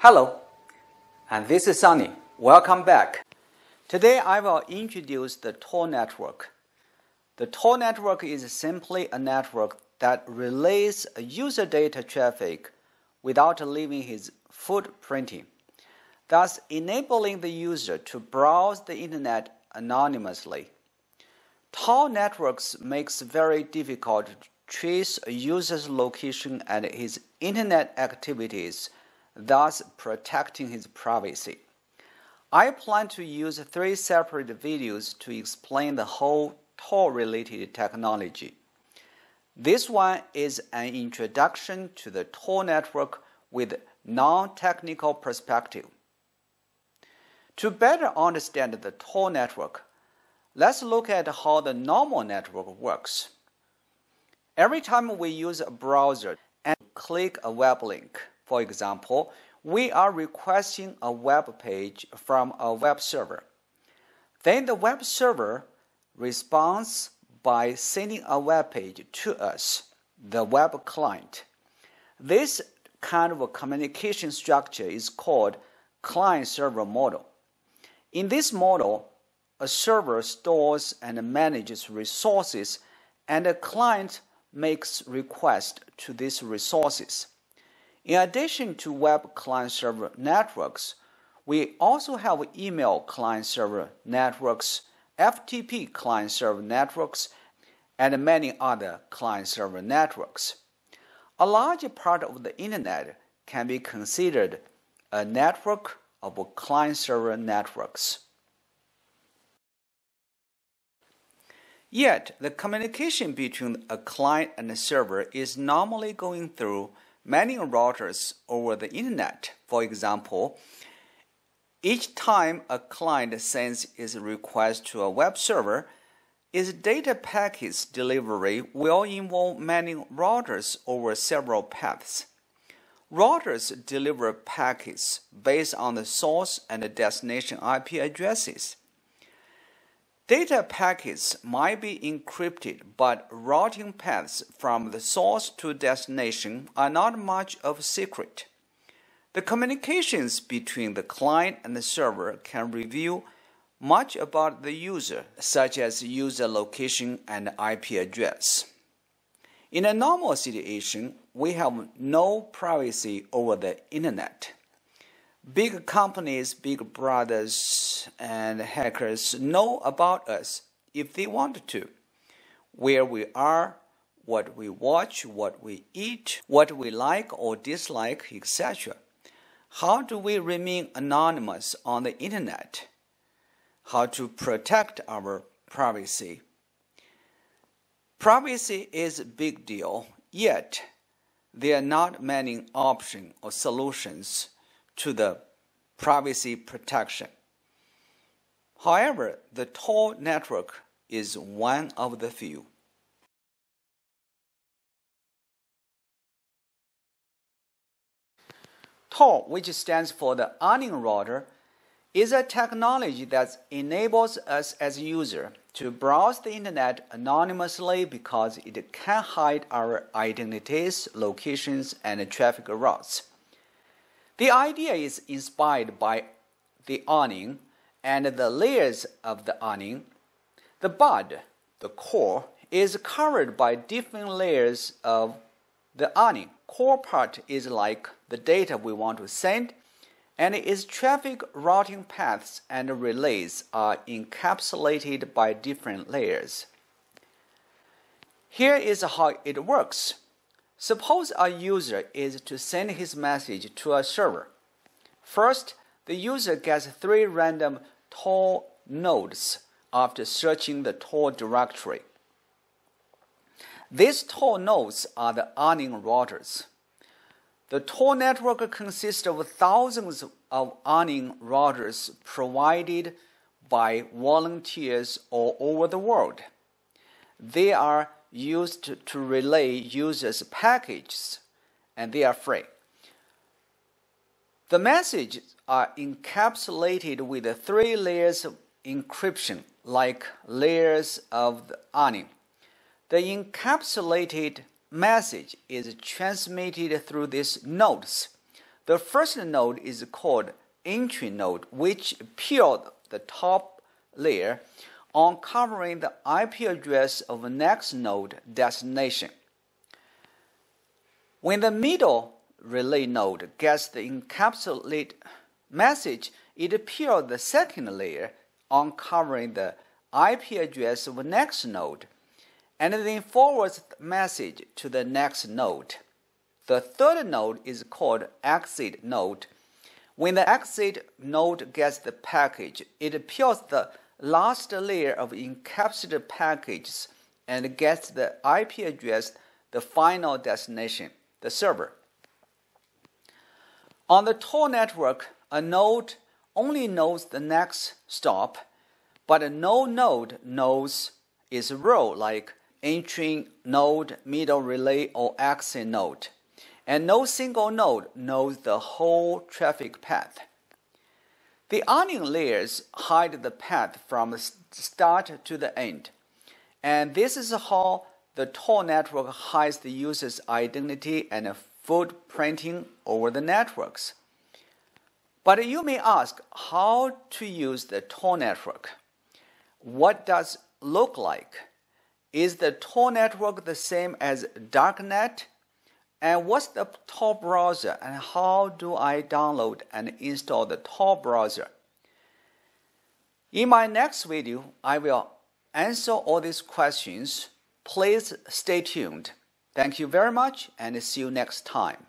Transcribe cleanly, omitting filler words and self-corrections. Hello, and this is Sunny. Welcome back. Today I will introduce the Tor network. The Tor network is simply a network that relays user data traffic without leaving his footprint, thus enabling the user to browse the internet anonymously. Tor networks makes it very difficult to trace a user's location and his internet activities, thus protecting his privacy. I plan to use three separate videos to explain the whole Tor-related technology. This one is an introduction to the Tor network with non-technical perspective. To better understand the Tor network, let's look at how the normal network works. Every time we use a browser and click a web link, for example, we are requesting a web page from a web server. Then the web server responds by sending a web page to us, the web client. This kind of a communication structure is called client-server model. In this model, a server stores and manages resources, and a client makes requests to these resources. In addition to web client-server networks, we also have email client-server networks, FTP client-server networks, and many other client-server networks. A large part of the internet can be considered a network of client-server networks. Yet, the communication between a client and a server is normally going through many routers over the internet. For example, each time a client sends its request to a web server, its data packets delivery will involve many routers over several paths. Routers deliver packets based on the source and the destination IP addresses. Data packets might be encrypted, but routing paths from the source to destination are not much of a secret. The communications between the client and the server can reveal much about the user, such as user location and IP address. In a normal situation, we have no privacy over the internet. Big companies, big brothers, and hackers know about us if they want to. Where we are, what we watch, what we eat, what we like or dislike, etc. How do we remain anonymous on the internet? How to protect our privacy? Privacy is a big deal, yet there are not many options or solutions to the privacy protection. However, the Tor network is one of the few. Tor, which stands for the Onion router, is a technology that enables us as users to browse the internet anonymously because it can hide our identities, locations, and traffic routes. The idea is inspired by the onion and the layers of the onion. The bud, the core, is covered by different layers of the onion. Core part is like the data we want to send, and its traffic routing paths and relays are encapsulated by different layers. Here is how it works. Suppose a user is to send his message to a server. First, the user gets three random Tor nodes after searching the Tor directory. These Tor nodes are the onion routers. The Tor network consists of thousands of onion routers provided by volunteers all over the world. They are used to relay users' packages, and they are free. The messages are encapsulated with three layers of encryption, like layers of the onion. The encapsulated message is transmitted through these nodes. The first node is called entry node, which peeled the top layer, uncovering the IP address of the next node destination. When the middle relay node gets the encapsulated message, it peels the second layer, uncovering the IP address of the next node, and then forwards the message to the next node. The third node is called exit node. When the exit node gets the package, it peels the last layer of encapsulated packages and gets the IP address, the final destination, the server. On the Tor network, a node only knows the next stop, but no node knows its role, like entry node, middle relay, or exit node. And no single node knows the whole traffic path. The onion layers hide the path from the start to the end. And this is how the Tor network hides the user's identity and footprinting over the networks. But you may ask how to use the Tor network. What does it look like? Is the Tor network the same as Darknet? And what's the Tor browser, and how do I download and install the Tor browser? In my next video, I will answer all these questions. Please stay tuned. Thank you very much, and see you next time.